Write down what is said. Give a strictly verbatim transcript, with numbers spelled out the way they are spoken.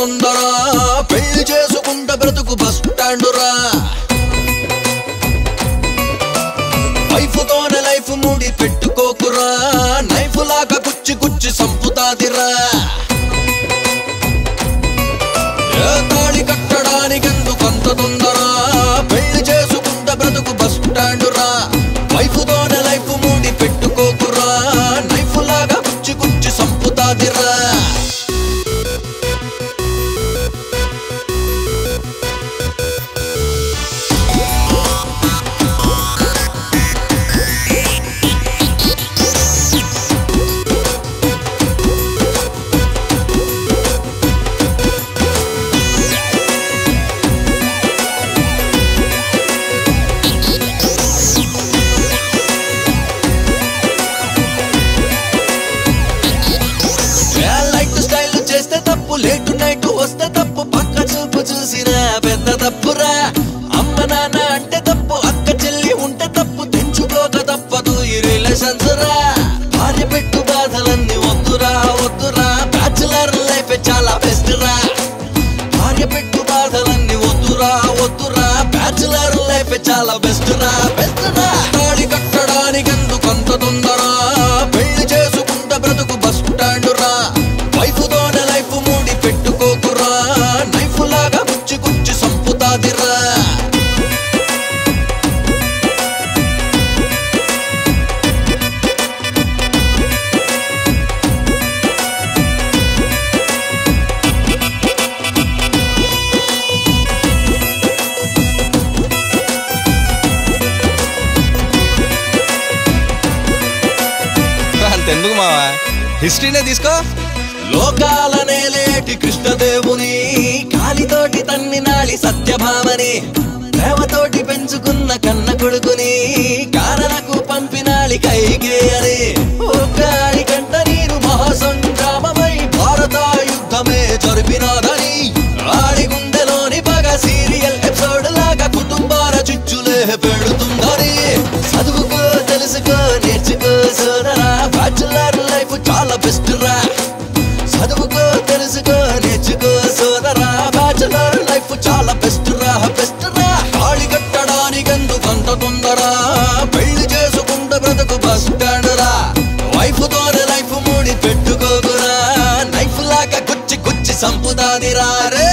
తొందరా పెళ్లి చేసుకుంట బ్రతుకు బస్ స్టాండురా వైఫ్ తోనే లైఫ్ ముడి పెట్టుకోకురా నైఫ్ లాగా కుచ్చి కుచ్చి సంపుతాదిరా ఏ తాళి కట్టడానికి ఎందుకంత తొందరా పెళ్లి చేసుకుంట బ్రతుకు బస్ స్టాండురా వైఫ్ తోనే లైఫ్ ముడి పెట్టుకోకురా నైఫ్ లాగా కుచ్చి కుచ్చి సంపుతాదిరా చాలా బెస్ట్ రా బెస్ట్ రా తాళి కట్టడానికి ఎందుకంత తొందరా పెళ్లి చేసుకుంట బ్రతుకు బస్ స్టాండ్ రా వైఫ్ తోనే లైఫ్ మూడి పెట్టుకోకురా నైఫ్ లాగా గుచ్చి గుచ్చి సంపుతాదిరా హిస్టరీనే తీసుకో లోకాలనే లేటి కృష్ణదేవుని కాలితోటి తన్ని నాళి సత్యభామని ప్రేమతోటి పెంచుకున్న కన్న కొడుకుని కారణకు పంపినాళి కైకేయని ఒక్కడి కంట నీరు మహాసంగ్రామమై భారత యుద్ధమే జరిపినాదని ఆడి గుండెలోని పగ సీరియల్ ఎపిసోడ్ లాగా కుటుంబాల చిచ్చులే పెడుతుందని చదువుకో తెలుసుకో నేర్చుకో సోదరా బ్యాచులర్ లైఫ్ చాలా బెస్ట్ రా చదువుకో తెలుసుకో నేర్చుకో సోదరా బ్యాచులర్ లైఫ్ చాలా బెస్ట్ రా బెస్ట్ రా తాళి కట్టడానికి ఎందుకంత తొందరా పెళ్లి చేసుకుంట బ్రతుకు బస్ స్టాండ్ రా వైఫ్ తోనే లైఫ్ మూడి పెట్టుకోకురా నైఫ్ లాగా గుచ్చి గుచ్చి సంపుతాదిరా రే